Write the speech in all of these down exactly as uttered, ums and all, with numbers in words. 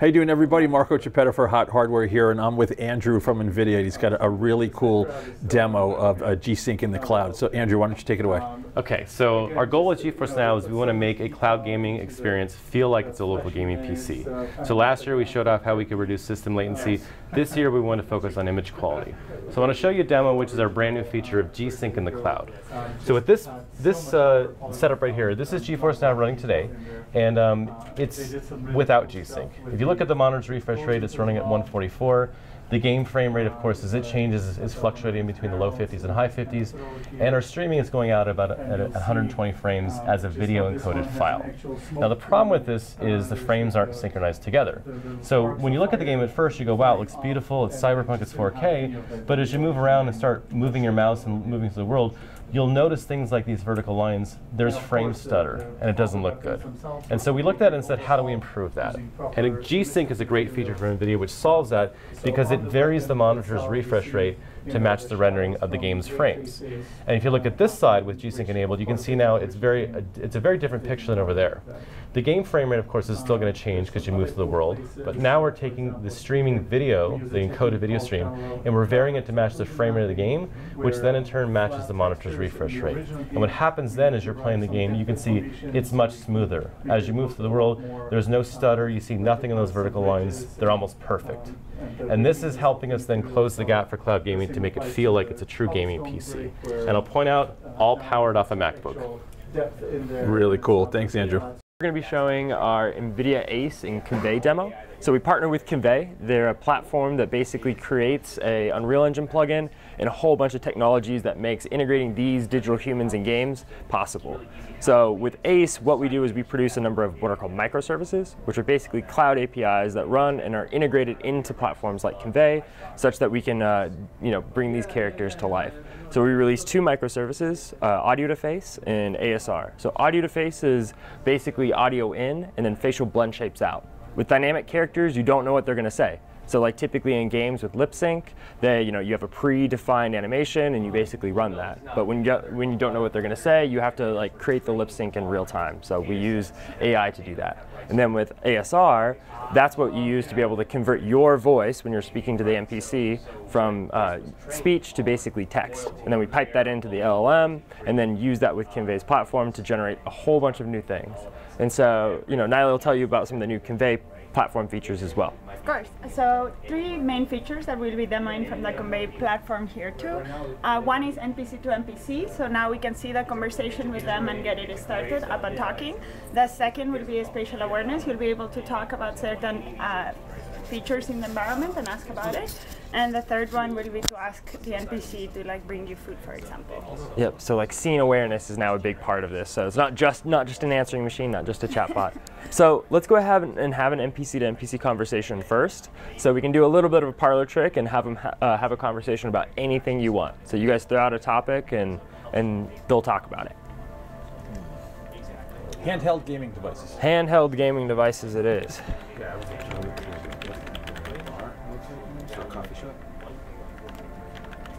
How you doing, everybody? Marco Cipetta for Hot Hardware here, and I'm with Andrew from NVIDIA. He's got a, a really cool demo of uh, G-Sync in the cloud. So Andrew, why don't you take it away? Okay, so our goal with GeForce NOW is we want to make a cloud gaming experience feel like it's a local gaming P C. So last year we showed off how we could reduce system latency. This year we want to focus on image quality. So I want to show you a demo, which is our brand new feature of G-Sync in the cloud. So with this, this uh, setup right here, this is GeForce NOW running today, and um, it's without G-Sync. If you look at the monitor's refresh rate, it's running at one forty-four. The game frame rate, of course, as it changes, is fluctuating between the low fifties and high fifties. And our streaming is going out about at one hundred twenty frames as a video encoded file. Now, the problem with this is the frames aren't synchronized together. So when you look at the game at first, you go, wow, it looks beautiful, it's Cyberpunk, it's four K. But as you move around and start moving your mouse and moving through the world, you'll notice things like these vertical lines, there's frame stutter, and it doesn't look good. And so we looked at it and said, how do we improve that? And G-Sync is a great feature from NVIDIA which solves that, because it varies the monitor's refresh rate to match the rendering of the game's frames. And if you look at this side with G-Sync enabled, you can see now it's, very, it's a very different picture than over there. The game frame rate, of course, is still going to change because you move through the world, but now we're taking the streaming video, the encoded video stream, and we're varying it to match the frame rate of the game, which then in turn matches the monitor's refresh rate. And what happens then is you're playing the game, you can see it's much smoother. As you move through the world, there's no stutter, you see nothing in those vertical lines, they're almost perfect. And this is helping us then close the gap for cloud gaming to make it feel like it's a true gaming P C. And I'll point out, all powered off a MacBook. Really cool. Thanks, Andrew. We're going to be showing our NVIDIA ACE and Convai demo. So we partner with Convai. They're a platform that basically creates a Unreal Engine plugin and a whole bunch of technologies that makes integrating these digital humans in games possible. So with ACE, what we do is we produce a number of what are called microservices, which are basically cloud A P Is that run and are integrated into platforms like Convai, such that we can uh, you know, bring these characters to life. So we released two microservices, uh, Audio to Face and A S R. So Audio to Face is basically audio in and then facial blend shapes out. With dynamic characters, you don't know what they're going to say. So like typically in games with lip sync, they, you know, you have a predefined animation and you basically run that. But when you, when you don't know what they're going to say, you have to like create the lip sync in real time. So we use A I to do that. And then with A S R, that's what you use to be able to convert your voice when you're speaking to the N P C from uh, speech to basically text. And then we pipe that into the L L M and then use that with Convai's platform to generate a whole bunch of new things. And so, you know, Naila will tell you about some of the new Convai platform features as well. Of course. So three main features that will be demoing from the Convai platform here too. Uh, one is N P C to N P C, so now we can see the conversation with them and get it started up and talking. The second will be spatial awareness. You'll be able to talk about certain uh, features in the environment and ask about it. And the third one would be to ask the N P C to like bring you food, for example. Yep. So like scene awareness is now a big part of this. So it's not just not just an answering machine, not just a chatbot. So let's go ahead and have an N P C to N P C conversation first. So we can do a little bit of a parlor trick and have them ha uh, have a conversation about anything you want. So you guys throw out a topic and and they'll talk about it. Handheld gaming devices. Handheld gaming devices. It is.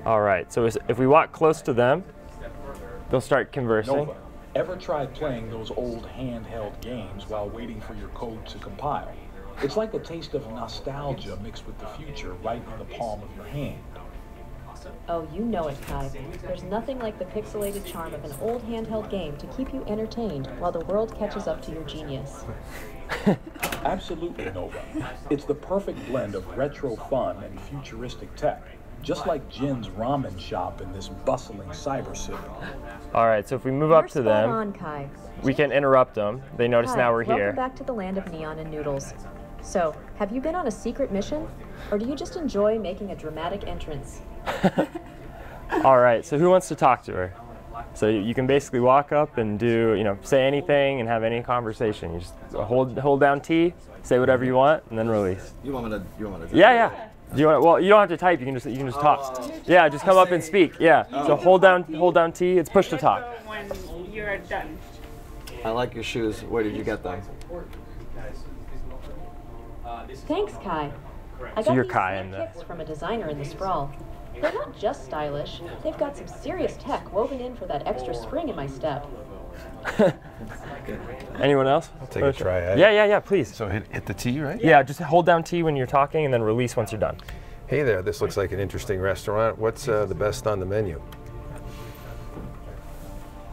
All right, so if we walk close to them, they'll start conversing. Nova, ever tried playing those old handheld games while waiting for your code to compile? It's like a taste of nostalgia mixed with the future right in the palm of your hand. Oh, you know it, Kai. There's nothing like the pixelated charm of an old handheld game to keep you entertained while the world catches up to your genius. Absolutely, Nova. It's the perfect blend of retro fun and futuristic tech. Just like Jin's ramen shop in this bustling cyber city. All right, so if we move You're up to them, on, Kai. we can interrupt them. They notice Kai, now we're welcome here. Welcome back to the land of neon and noodles. So, have you been on a secret mission? Or do you just enjoy making a dramatic entrance? All right, so who wants to talk to her? So you can basically walk up and do, you know, say anything and have any conversation. You just hold hold down T, say whatever you want, and then release. You want me to? You want me to? Yeah, yeah. Do you want? Well, you don't have to type. You can just you can just uh, talk. Yeah, just come up and speak. Yeah. So hold down hold down T. It's push to talk. When you're done. I like your shoes. Where did you get them? Thanks, Kai. I got these kicks from a designer in the sprawl. They're not just stylish, they've got some serious tech woven in for that extra spring in my step. Good. Anyone else? I'll take a try at it. Yeah, yeah, yeah, please. So hit, hit the T, right? Yeah, just hold down T when you're talking and then release once you're done. Hey there, this looks like an interesting restaurant. What's uh, the best on the menu?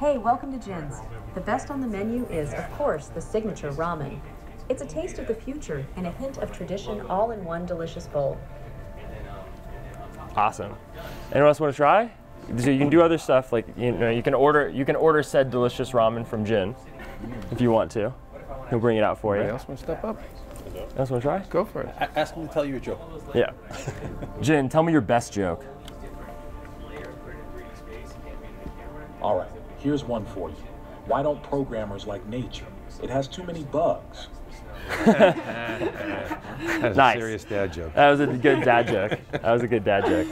Hey, welcome to Jin's. The best on the menu is, of course, the signature ramen. It's a taste of the future and a hint of tradition all in one delicious bowl. Awesome. Anyone else want to try? So you can do other stuff, like you know, you can order you can order said delicious ramen from Jin if you want to. He'll bring it out for you. Anybody else want to step up? Anyone else want to try? Go for it. I ask him to tell you a joke. Yeah. Jin, tell me your best joke. All right, here's one for you. Why don't programmers like nature? It has too many bugs. That was nice. A serious dad joke. That was a good dad joke. That was a good dad joke.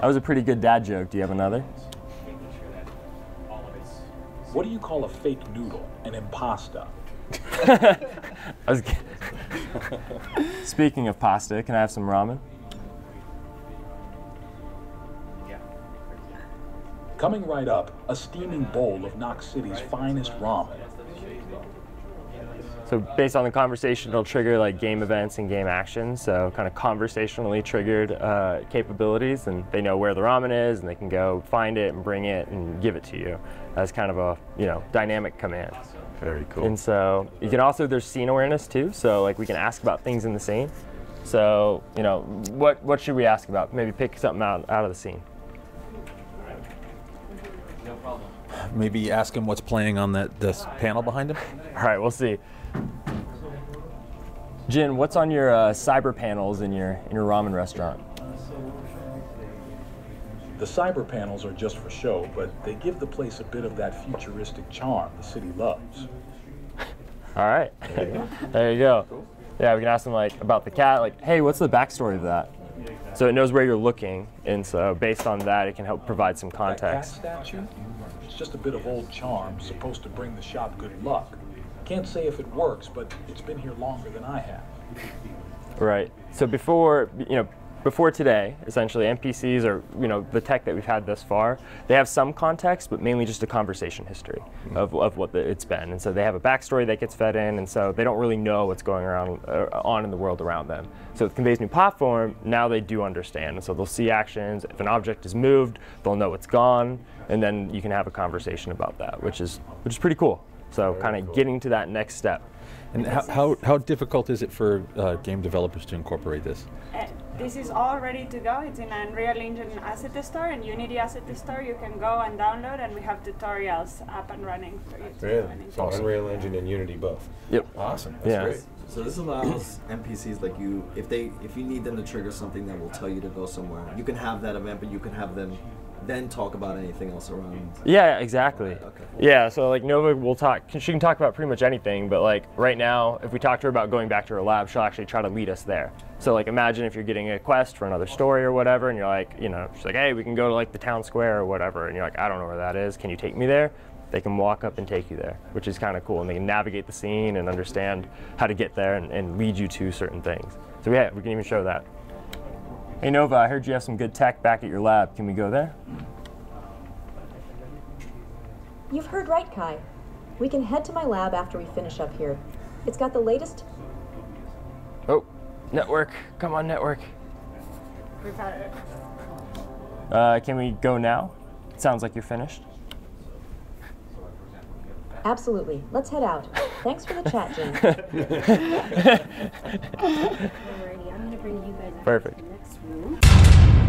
That was a pretty good dad joke. Do you have another? What do you call a fake noodle? An impasta. I was Speaking of pasta, can I have some ramen? Coming right up, a steaming bowl of Knox City's finest ramen. So based on the conversation, it'll trigger like game events and game actions. So kind of conversationally triggered uh, capabilities, and they know where the ramen is, and they can go find it and bring it and give it to you. That's kind of a you know dynamic command. Very cool. And so you can also there's scene awareness too. So like we can ask about things in the scene. So you know what what should we ask about? Maybe pick something out out of the scene. No problem. Maybe ask him what's playing on that this panel behind him. All right, we'll see. Jin, what's on your uh, cyber panels in your in your ramen restaurant? The cyber panels are just for show, but they give the place a bit of that futuristic charm the city loves. All right, there you go. There you go. Cool. Yeah, we can ask them like about the cat, like, hey, what's the backstory of that? So it knows where you're looking, and so based on that, it can help provide some context. That cat statue? It's just a bit of old charm, supposed to bring the shop good luck. Can't say if it works, but it's been here longer than I have. Right. So before, you know, before today, essentially N P Cs or you know the tech that we've had thus far, they have some context, but mainly just a conversation history mm-hmm. of of what the, it's been, and so they have a backstory that gets fed in, and so they don't really know what's going around uh, on in the world around them. So with Convai's new platform, now they do understand, and so they'll see actions. If an object is moved, they'll know it's gone, and then you can have a conversation about that, which is which is pretty cool. So kind of cool. Getting to that next step. And how, how, how difficult is it for uh, game developers to incorporate this? Uh, this is all ready to go. It's in Unreal Engine Asset Store and Unity Asset Store. You can go and download, and we have tutorials up and running for you. Really? So Unreal Engine and Unity both? Yep. Awesome. That's yeah. great. So this allows N P Cs like you, if they, if you need them to trigger something that will tell you to go somewhere, you can have that event, but you can have them then talk about anything else around. Yeah, exactly. Right, okay. Yeah, so like Nova will talk, she can talk about pretty much anything, but like right now, if we talk to her about going back to her lab, she'll actually try to lead us there. So like imagine if you're getting a quest for another story or whatever, and you're like, you know, she's like, hey, we can go to like the town square or whatever, and you're like, I don't know where that is, can you take me there? They can walk up and take you there, which is kind of cool, and they can navigate the scene and understand how to get there and, and lead you to certain things. So yeah, we can even show that. Hey Nova, I heard you have some good tech back at your lab. Can we go there? You've heard right, Kai. We can head to my lab after we finish up here. It's got the latest... Oh, network. Come on, network. We've had it. Uh, can we go now? It sounds like you're finished. Absolutely. Let's head out. Thanks for the chat, Jim. Alrighty, I'm going to bring you guys out. Perfect. Room.